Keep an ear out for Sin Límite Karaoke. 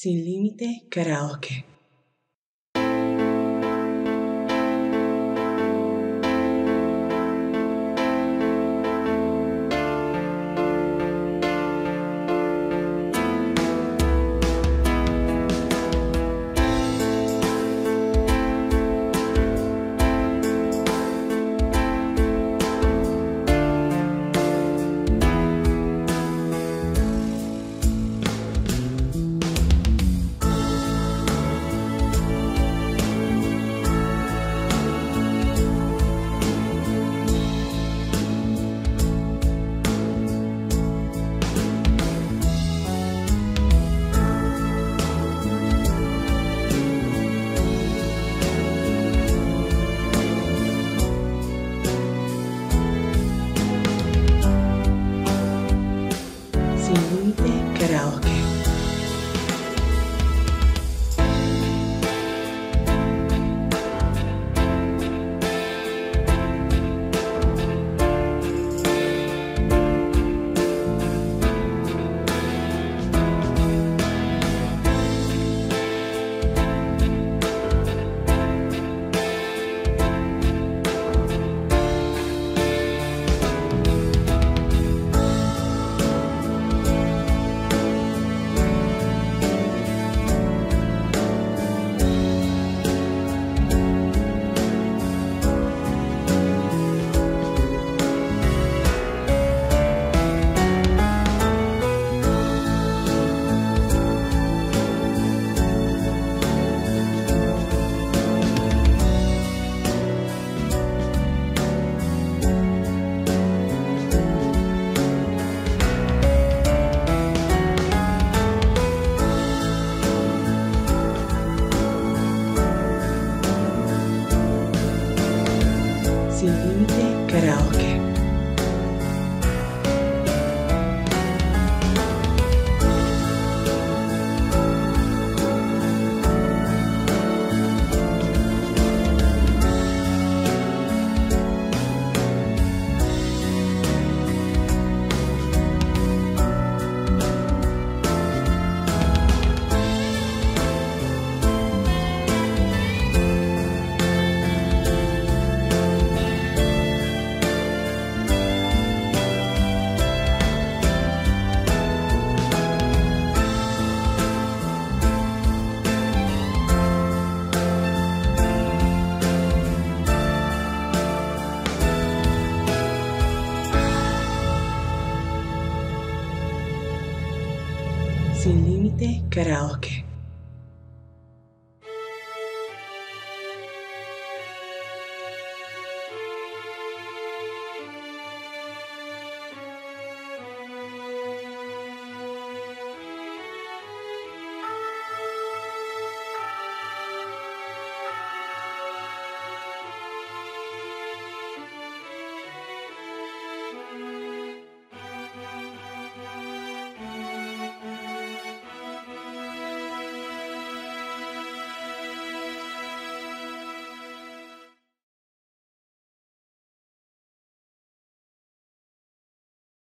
Sin Límite Karaoke. Sin Límite Karaoke. Sin Límite Karaoke.